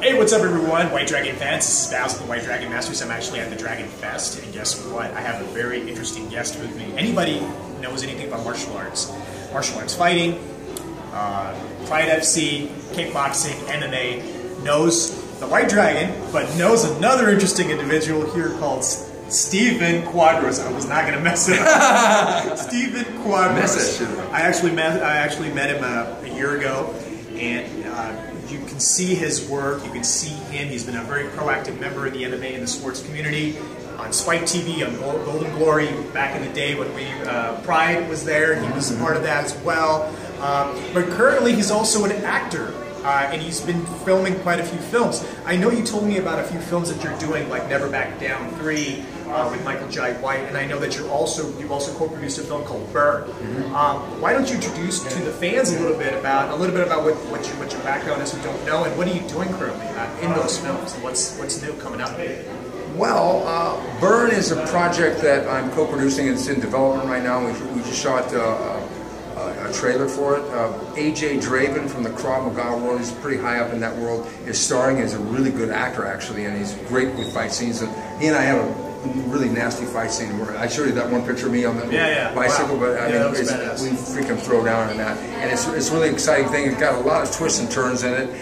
Hey, what's up everyone, White Dragon fans, this is Bowser, the White Dragon Masters. I'm actually at the Dragon Fest, and guess what? I have a very interesting guest with me. Anybody knows anything about martial arts fighting, Pride FC, kickboxing, MMA, knows the White Dragon, but knows another interesting individual here called Stephen Quadros. I was not going to mess it up. Stephen Quadros. I actually met him a year ago, and you can see his work, you can see him. He's been a very proactive member of the MMA and the sports community. On Spike TV, on Golden Glory, back in the day when we Pride was there, he was a part of that as well. But currently he's also an actor, and he's been filming quite a few films. I know you told me about a few films that you're doing, like Never Back Down 3 with Michael Jai White, and I know that you also co-produced a film called Burn. Why don't you introduce to the fans a little bit about what your background is who don't know, and what are you doing currently in those films, and what's new coming up? Well, Burn is a project that I'm co-producing. It's in development right now. We just shot a trailer for it. A.J. Draven from the Krav Maga world, he's pretty high up in that world, is starring as a really good actor actually, and he's great with fight scenes. And he and I have a really nasty fight scene where I showed you that one picture of me on the bicycle, wow. But I mean, we freaking throw down on that. And it's a really exciting thing. It's got a lot of twists and turns in it.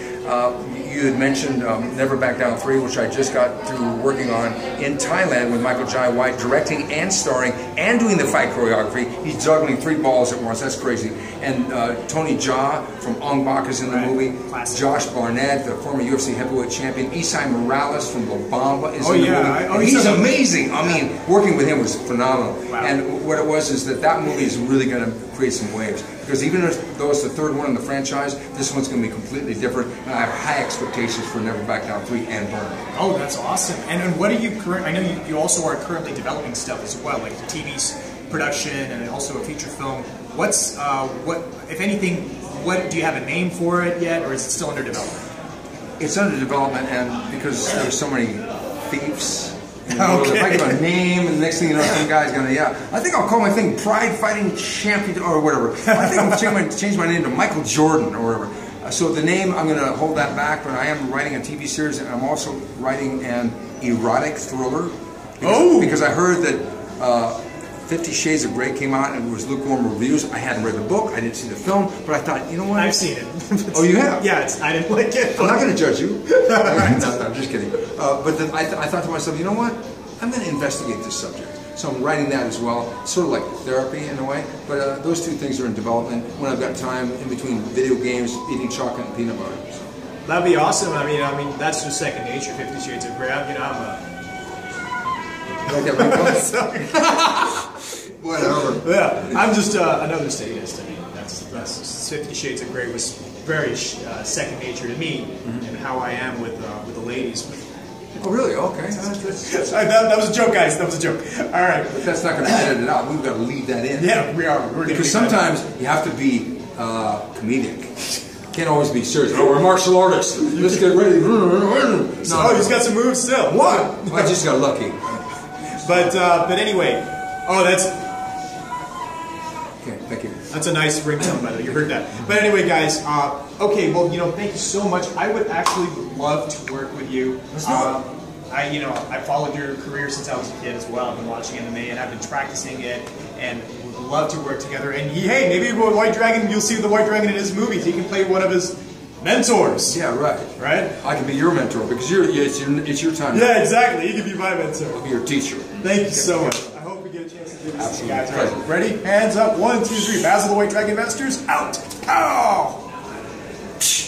You had mentioned Never Back Down 3, which I just got through working on in Thailand with Michael Jai White, directing and starring and doing the fight choreography. He's juggling 3 balls at once. That's crazy. And Tony Ja from Ong Bak is in the movie. Classic. Josh Barnett, the former UFC heavyweight champion. Isai Morales from La Bamba is in the movie. He's amazing. I mean, working with him was phenomenal. Wow. And what it was is that movie is really going to create some waves. Because even though it's the 3rd one in the franchise, this one's going to be completely different. And I have high expectations for Never Back Down 3 and Burn. Oh, that's awesome. And what are you currently, I know you also are currently developing stuff as well, like the TV production and also a feature film. What's, if anything, do you have a name for it yet, or is it still under development? It's under development, and because there's so many thieves, you know, okay. If I give a name, and the next thing you know, some guy's gonna, I think I'll call my thing Pride Fighting Champion, or whatever. I think I'll change my name to Michael Jordan, or whatever. So the name, I'm gonna hold that back, but I am writing a TV series, and I'm also writing an erotic thriller. Because I heard that 50 Shades of Grey came out, and it was lukewarm reviews. I hadn't read the book, I didn't see the film, but I thought, you know what? I've seen it. Oh, you have? Yeah, I didn't like it. I'm not going to judge you. No, I'm just kidding. But then I thought to myself, you know what? I'm going to investigate this subject. So I'm writing that as well, sort of like therapy in a way. But those two things are in development when I've got time in between video games, eating chocolate and peanut butter. So. That'd be awesome. I mean, that's just second nature. 50 Shades of Grey. You know, you like that rainbow? Whatever. Yeah, I'm just another sadist. I mean, that's 50 Shades of Grey was very second nature to me, and how I am with the ladies. Oh, really? Okay. That was a joke, guys. That was a joke. All right, but that's not going to edit it out. We've got to leave that in. Yeah, we are. Because sometimes you have to be comedic. Can't always be serious. Oh, we're martial artists. Let's get ready. Oh, he's got some moves still. What? I just got lucky. But anyway, okay, thank you. That's a nice ringtone, by the way. You heard that. But anyway, guys, okay, well, you know, thank you so much. I would actually love to work with you. I followed your career since I was a kid as well. I've been watching MMA, and I've been practicing it, and would love to work together. And hey, maybe with White Dragon, you'll see the White Dragon in his movies. He can play one of his mentors. Yeah, right. Right? I can be your mentor, because it's your time. Yeah, exactly. You can be my mentor. I'll be your teacher. Thank you so much. I hope we get a chance to do this. Absolutely. Guys, right. Ready? Hands up. 1, 2, 3. Basil the White Dragon Masters, out. Ow!